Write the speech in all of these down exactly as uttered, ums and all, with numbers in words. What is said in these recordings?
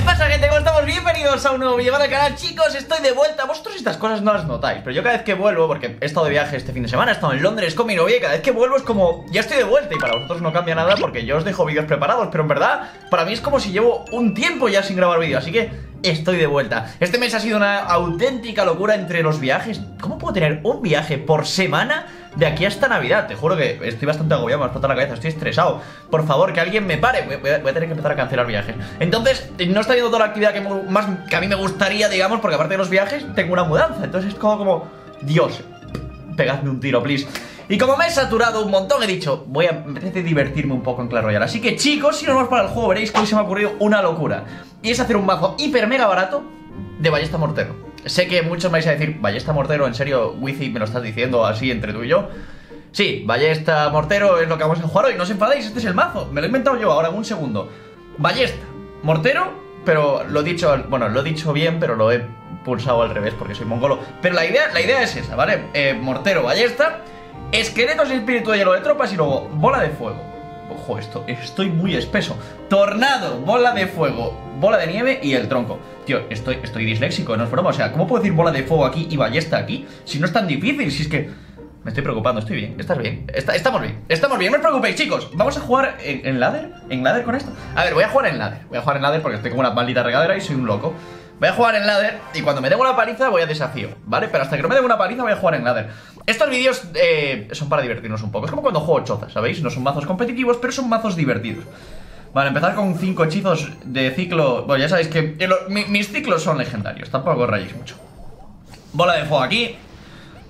¿Qué pasa, gente? ¿Cómo estamos? Bienvenidos a un nuevo video del canal, chicos. Estoy de vuelta. Vosotros estas cosas no las notáis, pero yo cada vez que vuelvo, porque he estado de viaje este fin de semana, he estado en Londres con mi novia, y cada vez que vuelvo es como, ya estoy de vuelta. Y para vosotros no cambia nada porque yo os dejo vídeos preparados, pero en verdad, para mí es como si llevo un tiempo ya sin grabar vídeo, así que estoy de vuelta. Este mes ha sido una auténtica locura entre los viajes. ¿Cómo puedo tener un viaje por semana de aquí hasta Navidad? Te juro que estoy bastante agobiado, me has faltado la cabeza, estoy estresado. Por favor, que alguien me pare. Voy a, voy a tener que empezar a cancelar viajes. Entonces, no está viendo toda la actividad que, más, que a mí me gustaría, digamos, porque aparte de los viajes, tengo una mudanza. Entonces es como, como Dios, pegadme un tiro, please. Y como me he saturado un montón, he dicho, voy a empezar a divertirme un poco en Clash Royale. Así que, chicos, si nos vamos para el juego, veréis que hoy se me ha ocurrido una locura. Y es hacer un mazo hiper mega barato de Ballesta Mortero. Sé que muchos me vais a decir, Ballesta Mortero, en serio, Wifi, me lo estás diciendo así entre tú y yo. Sí, Ballesta Mortero es lo que vamos a jugar hoy, no os enfadáis, este es el mazo. Me lo he inventado yo ahora en un segundo. Ballesta Mortero, pero lo he dicho, bueno, lo he dicho bien, pero lo he pulsado al revés porque soy mongolo. Pero la idea, la idea es esa, ¿vale? Eh, mortero, Ballesta, Esqueletos y Espíritu de Hielo de Tropas y luego Bola de Fuego. Ojo, esto, estoy muy espeso. Tornado, Bola de Fuego, Bola de Nieve y el Tronco. Tío, estoy, estoy disléxico, no es broma. O sea, ¿cómo puedo decir Bola de Fuego aquí y Ballesta aquí? Si no es tan difícil, si es que... me estoy preocupando, estoy bien, estás bien, Está, estamos bien, estamos bien, no os preocupéis, chicos. Vamos a jugar en, en ladder, en ladder con esto. A ver, voy a jugar en ladder, voy a jugar en ladder porque estoy como una maldita regadera y soy un loco. Voy a jugar en ladder y cuando me den una paliza voy a desafío, ¿vale? Pero hasta que no me den una paliza voy a jugar en ladder. Estos vídeos eh, son para divertirnos un poco. Es como cuando juego chozas, ¿sabéis? No son mazos competitivos, pero son mazos divertidos. Vale, empezar con cinco hechizos de ciclo. Bueno, ya sabéis que el, mi, mis ciclos son legendarios, tampoco rayéis mucho. Bola de fuego aquí.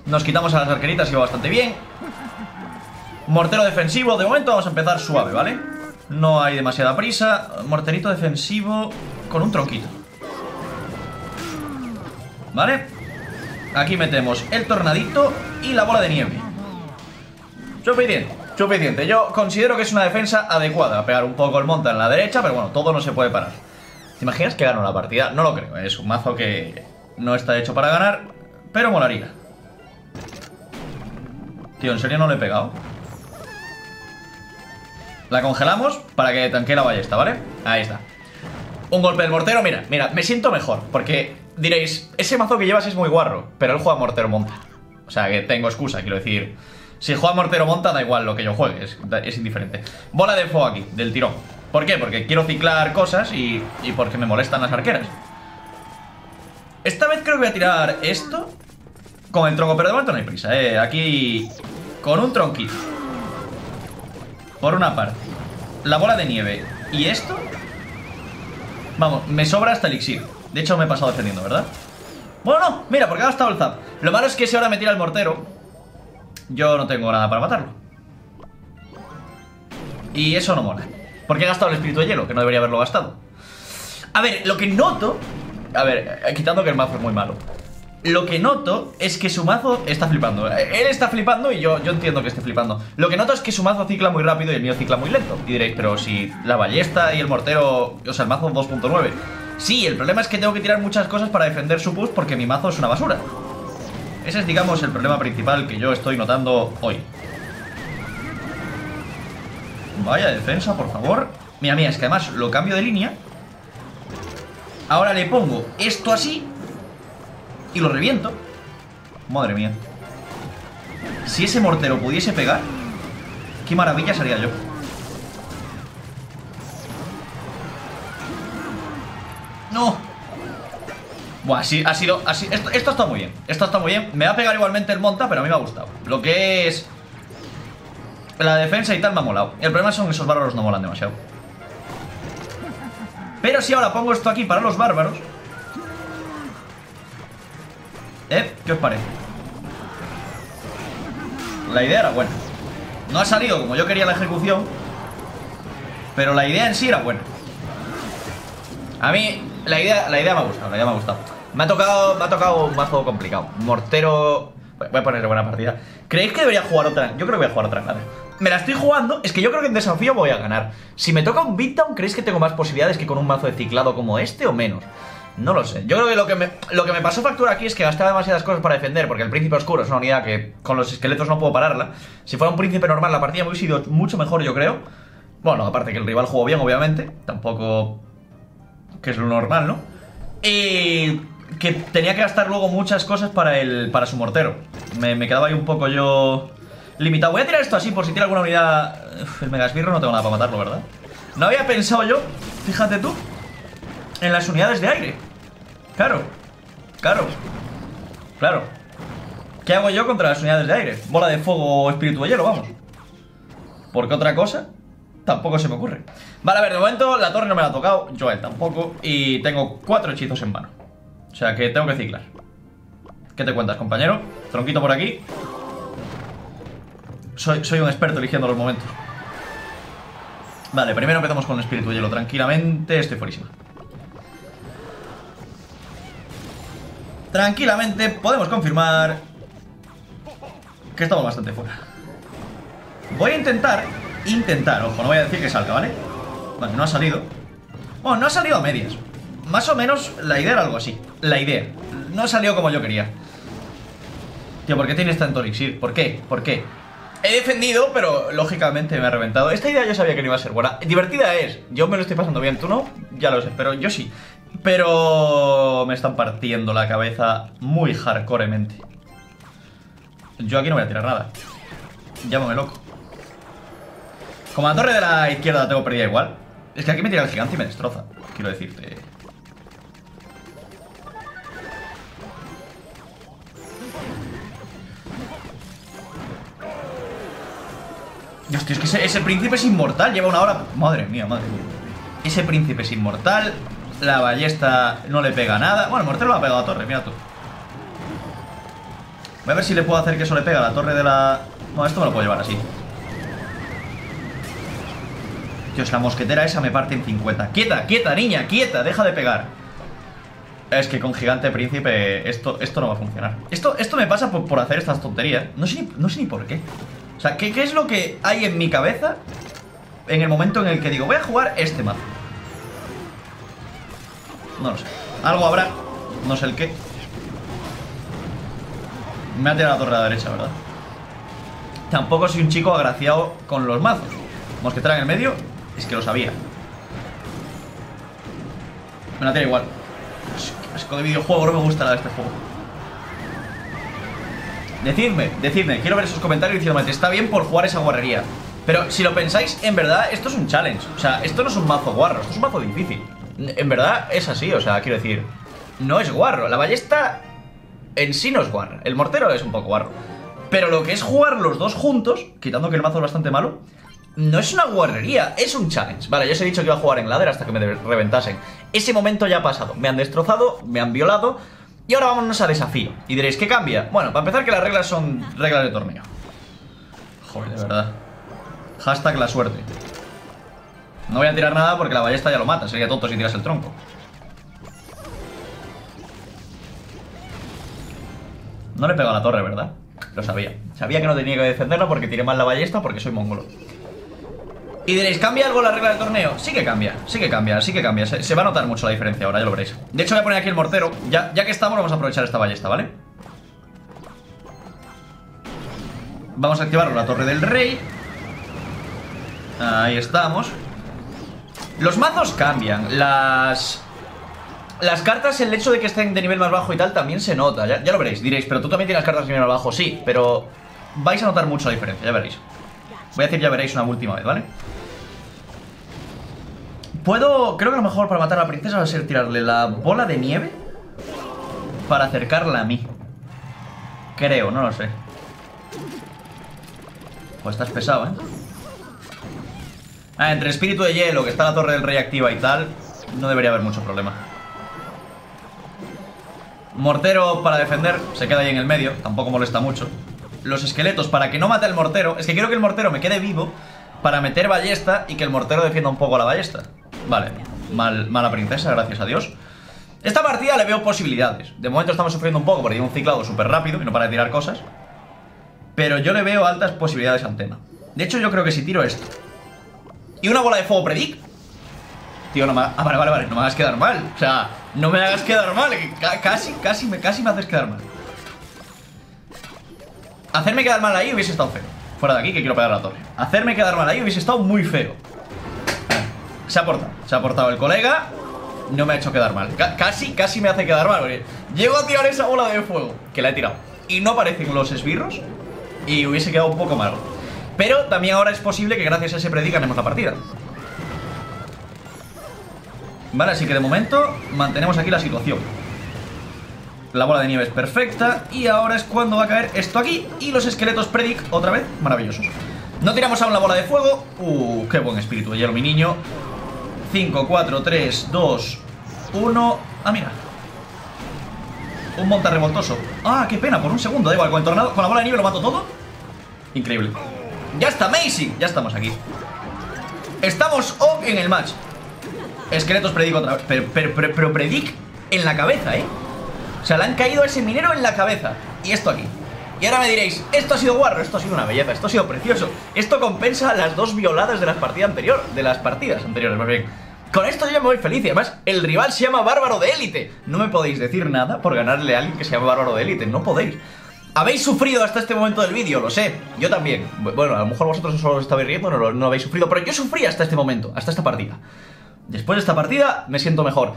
Nos quitamos a las arqueritas y va bastante bien. Mortero defensivo, de momento vamos a empezar suave, ¿vale? No hay demasiada prisa. Morterito defensivo con un tronquito, ¿vale? Aquí metemos el tornadito y la bola de nieve. Suficiente, suficiente. Yo considero que es una defensa adecuada. Pegar un poco el monta en la derecha, pero bueno, todo no se puede parar. ¿Te imaginas que gano la partida? No lo creo, es un mazo que no está hecho para ganar, pero molaría. Tío, en serio no le he pegado. La congelamos para que tanquee la ballesta, ¿vale? Ahí está. Un golpe del mortero, mira, mira, me siento mejor. Porque diréis, ese mazo que llevas es muy guarro, pero él juega mortero monta. O sea que tengo excusa, quiero decir. Si juega mortero monta, da igual lo que yo juegue, es, es indiferente. Bola de fuego aquí, del tirón. ¿Por qué? Porque quiero ciclar cosas y, y porque me molestan las arqueras. Esta vez creo que voy a tirar esto con el tronco, pero de momento no hay prisa, eh. Aquí con un tronquito. Por una parte, la bola de nieve y esto. Vamos, me sobra hasta elixir. De hecho me he pasado defendiendo, ¿verdad? Bueno, no, mira, porque ha gastado el zap. Lo malo es que si ahora me tira el mortero, yo no tengo nada para matarlo. Y eso no mola, porque he gastado el espíritu de hielo, que no debería haberlo gastado. A ver, lo que noto, a ver, quitando que el mazo es muy malo, lo que noto es que su mazo está flipando. Él está flipando y yo, yo entiendo que esté flipando. Lo que noto es que su mazo cicla muy rápido y el mío cicla muy lento. Y diréis, pero si la ballesta y el mortero, o sea, el mazo dos punto nueve. Sí, el problema es que tengo que tirar muchas cosas para defender su push porque mi mazo es una basura. Ese es, digamos, el problema principal que yo estoy notando hoy. Vaya defensa, por favor. Mira, mira, es que además lo cambio de línea. Ahora le pongo esto así y lo reviento. Madre mía. Si ese mortero pudiese pegar, qué maravilla sería yo. No. Buah, sí, ha sido así. Esto, esto está muy bien. Esto está muy bien. Me va a pegar igualmente el monta, pero a mí me ha gustado. Lo que es la defensa y tal me ha molado. El problema son que esos bárbaros no molan demasiado. Pero si ahora pongo esto aquí para los bárbaros, ¿eh? ¿Qué os parece? La idea era buena. No ha salido como yo quería la ejecución, pero la idea en sí era buena. A mí la idea, la idea me ha gustado, la idea me ha gustado. Me ha tocado, me ha tocado un mazo complicado. Mortero... voy a ponerle buena partida. ¿Creéis que debería jugar otra? Yo creo que voy a jugar otra, ¿vale? Me la estoy jugando, es que yo creo que en desafío voy a ganar. Si me toca un beatdown, ¿creéis que tengo más posibilidades que con un mazo de ciclado como este o menos? No lo sé. Yo creo que lo que me, lo que me pasó factura aquí es que gastaba demasiadas cosas para defender, porque el príncipe oscuro es una unidad que con los esqueletos no puedo pararla. Si fuera un príncipe normal, la partida me hubiese ido mucho mejor, yo creo. Bueno, aparte que el rival jugó bien, obviamente. Tampoco... que es lo normal, ¿no? Y que tenía que gastar luego muchas cosas para, el, para su mortero. Me, me quedaba ahí un poco yo limitado. Voy a tirar esto así por si tiene alguna unidad. Uf, el Mega Esbirro no tengo nada para matarlo, ¿verdad? No había pensado yo, fíjate tú, en las unidades de aire. Claro, claro, claro. ¿Qué hago yo contra las unidades de aire? Bola de fuego o espíritu de hielo, vamos. Porque otra cosa tampoco se me ocurre. Vale, a ver, de momento la torre no me la ha tocado, yo a él tampoco. Y tengo cuatro hechizos en mano. O sea que tengo que ciclar. ¿Qué te cuentas, compañero? Tronquito por aquí. Soy, soy un experto eligiendo los momentos. Vale, primero empezamos con espíritu de hielo tranquilamente. Estoy fuerísima. Tranquilamente podemos confirmar que estamos bastante fuera. Voy a intentar, intentar, ojo, no voy a decir que salga, ¿vale? Vale, no ha salido. Bueno, no ha salido a medias. Más o menos la idea era algo así. La idea, no salió como yo quería. Tío, ¿por qué tienes tanto elixir? ¿Por qué? ¿Por qué? He defendido, pero lógicamente me ha reventado. Esta idea yo sabía que no iba a ser buena. Divertida es, yo me lo estoy pasando bien, tú no, ya lo sé, pero yo sí. Pero me están partiendo la cabeza muy hardcoremente. Yo aquí no voy a tirar nada. Llámame loco. Como la torre de la izquierda la tengo perdida igual. Es que aquí me tira el gigante y me destroza. Quiero decirte. Dios, tío, es que ese, ese príncipe es inmortal. Lleva una hora. Madre mía, madre mía. Ese príncipe es inmortal. La ballesta no le pega nada. Bueno, el Mortero le ha pegado a la torre, mira tú. Voy a ver si le puedo hacer que eso le pega a la torre de la... No, esto me lo puedo llevar así. Dios, la mosquetera esa me parte en cincuenta. Quieta, quieta, niña, quieta, deja de pegar. Es que con gigante príncipe esto, esto no va a funcionar. Esto, esto me pasa por, por hacer estas tonterías. No sé, ni, no sé ni por qué. O sea, ¿qué, qué es lo que hay en mi cabeza en el momento en el que digo, voy a jugar este mazo? No lo sé. Algo habrá. No sé el qué. Me ha tirado la torre a la derecha, ¿verdad? Tampoco soy un chico agraciado con los mazos. Mosquetera en el medio. Es que lo sabía. Me la tira igual. Es que de videojuego no me gusta la de este juego. Decidme, decidme. Quiero ver sus comentarios diciéndome, está bien por jugar esa guarrería. Pero si lo pensáis, en verdad, esto es un challenge. O sea, esto no es un mazo guarro. Esto es un mazo difícil. En verdad es así, o sea, quiero decir, no es guarro, la ballesta en sí no es guarro, el mortero es un poco guarro. Pero lo que es jugar los dos juntos, quitando que el mazo es bastante malo, no es una guarrería, es un challenge. Vale, yo os he dicho que iba a jugar en ladder hasta que me reventasen. Ese momento ya ha pasado, me han destrozado, me han violado. Y ahora vámonos a desafío. Y diréis, ¿qué cambia? Bueno, para empezar que las reglas son reglas de torneo. Joder, de verdad. Hashtag la suerte. No voy a tirar nada porque la ballesta ya lo mata. Sería tonto si tiras el tronco. No le he pegado a la torre, ¿verdad? Lo sabía. Sabía que no tenía que defenderla porque tiré mal la ballesta porque soy mongolo. Y diréis, ¿cambia algo la regla del torneo? Sí que cambia, sí que cambia, sí que cambia. Se, se va a notar mucho la diferencia ahora, ya lo veréis. De hecho voy a poner aquí el mortero. Ya, ya que estamos vamos a aprovechar esta ballesta, ¿vale? Vamos a activar la torre del rey. Ahí estamos. Los mazos cambian, las las cartas, el hecho de que estén de nivel más bajo y tal también se nota, ya, ya lo veréis, diréis, pero tú también tienes cartas de nivel más bajo, sí, pero vais a notar mucho la diferencia, ya veréis. Voy a decir ya veréis una última vez, ¿vale? Puedo, creo que lo mejor para matar a la princesa va a ser tirarle la bola de nieve para acercarla a mí. Creo, no lo sé. Pues estás pesado, ¿eh? Ah, entre espíritu de hielo, que está la torre del rey activa y tal, no debería haber mucho problema. Mortero para defender, se queda ahí en el medio, tampoco molesta mucho. Los esqueletos para que no mate el mortero, es que quiero que el mortero me quede vivo para meter ballesta y que el mortero defienda un poco a la ballesta. Vale, mal, mala princesa, gracias a Dios. Esta partida le veo posibilidades. De momento estamos sufriendo un poco porque hay un ciclado súper rápido y no para de tirar cosas. Pero yo le veo altas posibilidades al tema. De hecho yo creo que si tiro esto y una bola de fuego predict. Tío, no me hagas... Ah, vale, vale, vale, no me hagas quedar mal. O sea, no me hagas quedar mal. Casi, casi me, casi me haces quedar mal. Hacerme quedar mal ahí hubiese estado feo. Fuera de aquí, que quiero pegar la torre. Hacerme quedar mal ahí hubiese estado muy feo. Se ha portado, se ha portado el colega. no me ha hecho quedar mal. C casi, casi me hace quedar mal, porque llego a tirar esa bola de fuego, que la he tirado, y no aparecen los esbirros, y hubiese quedado un poco malo. Pero también ahora es posible que gracias a ese predic ganemos la partida. Vale, así que de momento mantenemos aquí la situación. La bola de nieve es perfecta. Y ahora es cuando va a caer esto aquí. Y los esqueletos predic otra vez, maravillosos. No tiramos aún la bola de fuego. Uh, qué buen espíritu de hielo, mi niño. Cinco, cuatro, tres, dos, uno. Ah, mira, un monta revoltoso. Ah, qué pena, por un segundo, da igual, con el tornado, con la bola de nieve lo mato todo. Increíble. Ya está, amazing, ya estamos aquí. Estamos on en el match. Esqueletos predic otra vez. Pero, pero, pero, pero predic en la cabeza, eh. O sea, le han caído a ese minero en la cabeza. Y esto aquí. Y ahora me diréis, esto ha sido guarro, esto ha sido una belleza, esto ha sido precioso. Esto compensa las dos violadas de las partidas anteriores. De las partidas anteriores, más bien. Con esto yo ya me voy feliz. Y además, el rival se llama Bárbaro de élite. No me podéis decir nada por ganarle a alguien que se llama Bárbaro de élite. No podéis. Habéis sufrido hasta este momento del vídeo, lo sé. Yo también. Bueno, a lo mejor vosotros solo os estabais riendo, no, no lo habéis sufrido. Pero yo sufrí hasta este momento, hasta esta partida. Después de esta partida me siento mejor.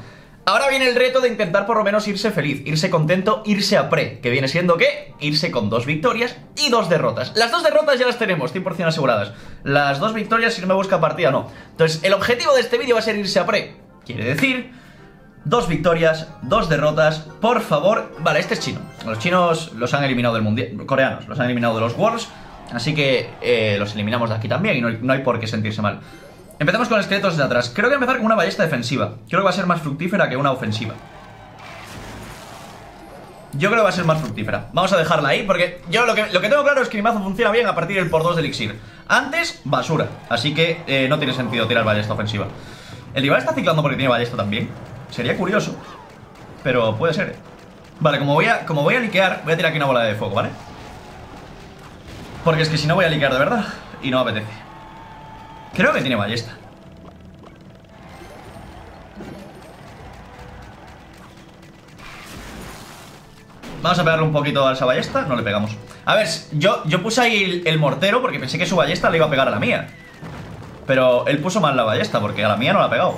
Ahora viene el reto de intentar por lo menos irse feliz, irse contento, irse a pre, que viene siendo ¿qué? Irse con dos victorias y dos derrotas. Las dos derrotas ya las tenemos, cien por cien aseguradas. Las dos victorias si no me busca partida no. Entonces el objetivo de este vídeo va a ser irse a pre. Quiere decir, dos victorias, dos derrotas, por favor. Vale, este es chino. Los chinos los han eliminado del mundial, coreanos, los han eliminado de los Worlds. Así que eh, los eliminamos de aquí también y no, no hay por qué sentirse mal. Empezamos con esqueletos de atrás. Creo que voy a empezar con una ballesta defensiva. Creo que va a ser más fructífera que una ofensiva. Yo creo que va a ser más fructífera. Vamos a dejarla ahí porque yo lo que, lo que tengo claro es que mi mazo funciona bien a partir del por dos de elixir. Antes, basura. Así que eh, no tiene sentido tirar ballesta ofensiva. El rival está ciclando porque tiene ballesta también. Sería curioso. Pero puede ser. Vale, como voy a, como voy a liquear, voy a tirar aquí una bola de fuego, ¿vale? Porque es que si no voy a liquear de verdad. Y no apetece. Creo que tiene ballesta. Vamos a pegarle un poquito a esa ballesta. No le pegamos. A ver, yo, yo puse ahí el, el mortero porque pensé que su ballesta le iba a pegar a la mía. Pero él puso mal la ballesta porque a la mía no la ha pegado.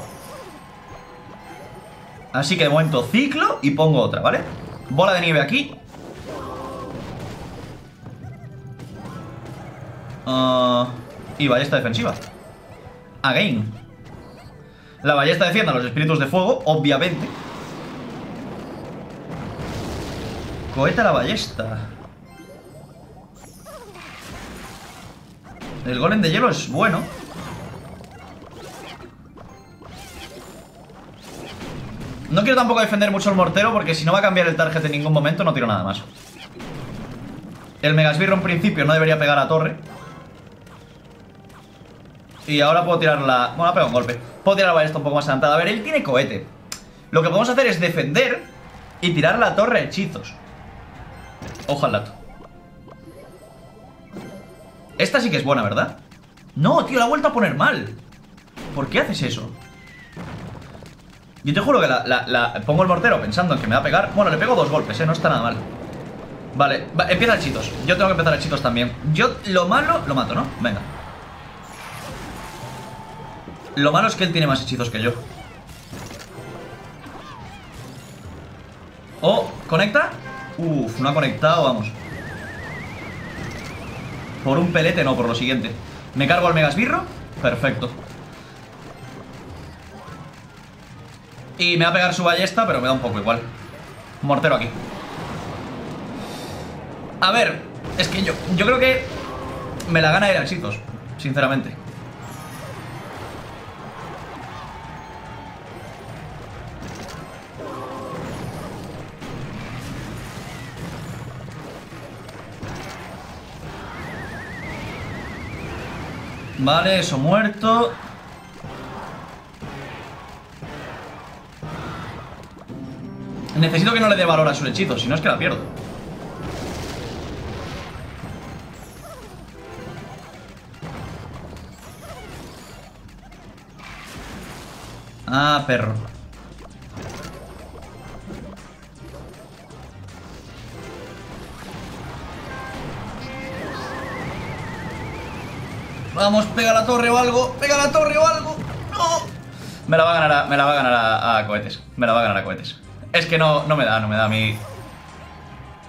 Así que de momento ciclo y pongo otra, ¿vale? Bola de nieve aquí. Ah... Uh... Y ballesta defensiva. Again. La ballesta defiende a los espíritus de fuego, obviamente. Cohete a la ballesta. El golem de hielo es bueno. No quiero tampoco defender mucho el mortero, porque si no va a cambiar el target en ningún momento, no tiro nada más. El mega esbirro en principio no debería pegar a torre. Y ahora puedo tirar la... Bueno, pego un golpe. Puedo tirar la ballesta un poco más adelantada. A ver, él tiene cohete. Lo que podemos hacer es defender y tirar la torre a hechizos. Ojo al dato. Esta sí que es buena, ¿verdad? No, tío, la he vuelto a poner mal. ¿Por qué haces eso? Yo te juro que la, la, la... pongo el mortero pensando en que me va a pegar. Bueno, le pego dos golpes, ¿eh? No está nada mal. Vale, va, empieza hechitos. Yo tengo que empezar hechitos también. Yo lo malo lo mato, ¿no? Venga. Lo malo es que él tiene más hechizos que yo. Oh, ¿conecta? Uf, no ha conectado, vamos. Por un pelete no, por lo siguiente. Me cargo al mega esbirro. Perfecto. Y me va a pegar su ballesta, pero me da un poco igual. Mortero aquí. A ver, es que yo, yo creo que me la gana el hechizos, sinceramente. Vale, eso muerto. Necesito que no le dé valor a su hechizo, si no es que la pierdo. Ah, perro. Vamos, pega la torre o algo. Pega la torre o algo. No. Me la va a ganar a, me la va a, ganar a, a cohetes. Me la va a ganar a cohetes. Es que no, no me da, no me da a mí.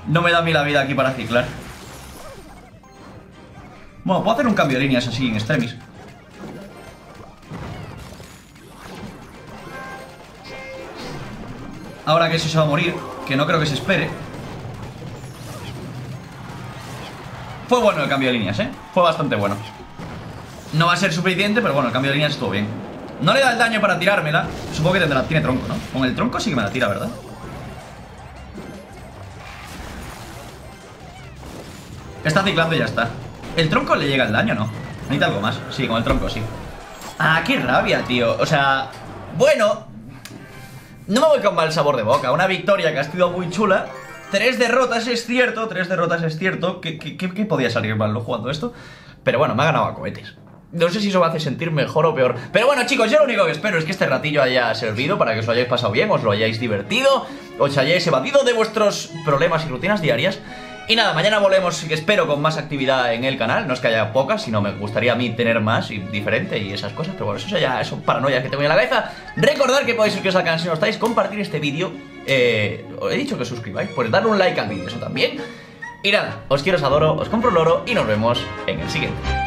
No me da a mí la vida aquí para ciclar. Bueno, puedo hacer un cambio de líneas así en extremis. Ahora que eso se va a morir, que no creo que se espere. Fue bueno el cambio de líneas, ¿eh? Fue bastante bueno. No va a ser suficiente, pero bueno, el cambio de líneas estuvo bien. No le da el daño para tirármela. Supongo que tendrá, tiene tronco, ¿no? Con el tronco sí que me la tira, ¿verdad? Está ciclando y ya está. ¿El tronco le llega el daño, no? Necesita algo más. Sí, con el tronco, sí. Ah, qué rabia, tío. O sea, bueno, no me voy con mal sabor de boca. Una victoria que ha sido muy chula. Tres derrotas es cierto, tres derrotas es cierto. ¿Qué, qué, qué podía salir mal jugando esto? Pero bueno, me ha ganado a cohetes. No sé si eso me hace sentir mejor o peor. Pero bueno, chicos, yo lo único que espero es que este ratillo haya servido para que os lo hayáis pasado bien, os lo hayáis divertido, os hayáis evadido de vuestros problemas y rutinas diarias. Y nada, mañana volvemos, espero, con más actividad en el canal. No es que haya pocas, sino me gustaría a mí tener más y diferente y esas cosas. Pero bueno, eso ya son paranoias que tengo en la cabeza. Recordad que podéis suscribiros al canal si no estáis, compartir este vídeo. Eh, os he dicho que os suscribáis, pues darle un like al vídeo, eso también. Y nada, os quiero, os adoro, os compro el oro y nos vemos en el siguiente.